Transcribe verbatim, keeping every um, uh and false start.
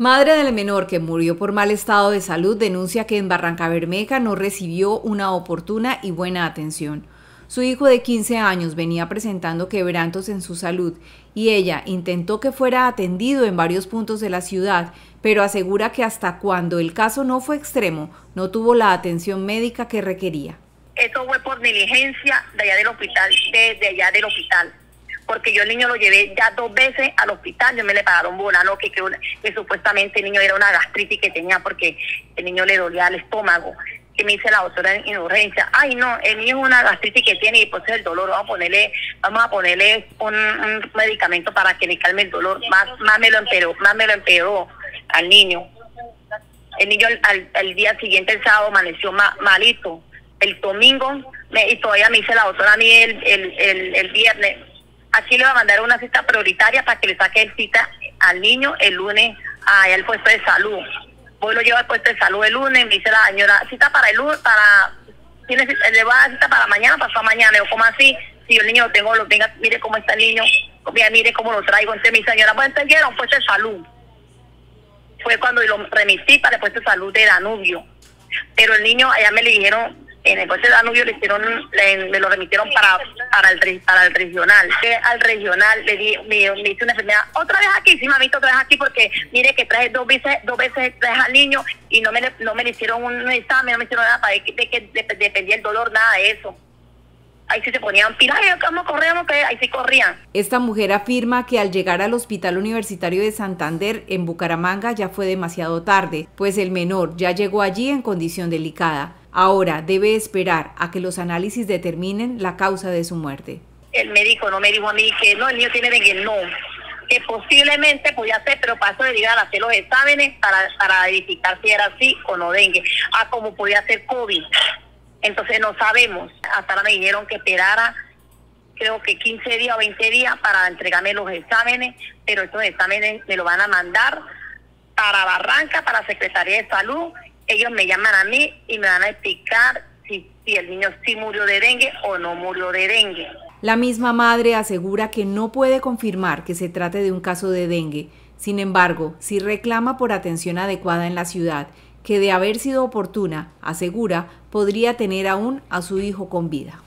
Madre del menor que murió por mal estado de salud denuncia que en Barrancabermeja no recibió una oportuna y buena atención. Su hijo de quince años venía presentando quebrantos en su salud y ella intentó que fuera atendido en varios puntos de la ciudad, pero asegura que hasta cuando el caso no fue extremo, no tuvo la atención médica que requería. Eso fue por negligencia de allá del hospital, desde allá del hospital, porque yo el niño lo llevé ya dos veces al hospital, yo me le pagaron volano, que, que, que supuestamente el niño era una gastritis que tenía porque el niño le dolía el estómago. Que me dice la doctora en urgencia, ay no, el niño es una gastritis que tiene y por el dolor vamos a ponerle, vamos a ponerle un, un medicamento para que le calme el dolor, más, más me lo empeoró, más me lo empeoró al niño. El niño al, al día siguiente, el sábado, amaneció ma, malito. El domingo, me, y todavía me dice la doctora a mí el, el, el, el viernes, aquí le va a mandar una cita prioritaria para que le saque el cita al niño el lunes al puesto de salud. Voy, lo llevo al puesto de salud el lunes, me dice la señora, cita para el lunes, para, tiene, le va a dar cita para mañana, pasó mañana. Yo, ¿cómo así? Si yo el niño lo tengo, lo tenga, mire cómo está el niño, mire, mire cómo lo traigo. Entonces mi señora, pues entonces a un puesto de salud. Fue cuando lo remití para el puesto de salud de Danubio. Pero el niño, allá me le dijeron, en el puesto de Danubio le hicieron, le, me lo remitieron para, para, el, para el regional. Que al regional le di, me, me hice una enfermedad, otra vez aquí, sí mamita, otra vez aquí, porque mire que traje dos veces, dos veces traje al niño y no me le, no me le hicieron un examen, no me hicieron nada para de que dependía de, de, de, de el dolor, nada de eso. Ahí sí se ponían pilas, ¿cómo corríamos? Ahí sí corrían. Esta mujer afirma que al llegar al Hospital Universitario de Santander en Bucaramanga ya fue demasiado tarde, pues el menor ya llegó allí en condición delicada. Ahora debe esperar a que los análisis determinen la causa de su muerte. El médico no me dijo a mí que no, el niño tiene dengue, no, que posiblemente podía ser, pero pasó de ir a hacer los exámenes para, para verificar si era así o no dengue, a ah, como podía ser COVID. Entonces no sabemos, hasta ahora me dijeron que esperara creo que quince días o veinte días para entregarme los exámenes, pero estos exámenes me lo van a mandar para Barranca, para Secretaría de Salud. Ellos me llaman a mí y me van a explicar si, si el niño sí murió de dengue o no murió de dengue. La misma madre asegura que no puede confirmar que se trate de un caso de dengue. Sin embargo, sí reclama por atención adecuada en la ciudad, que de haber sido oportuna, asegura, podría tener aún a su hijo con vida.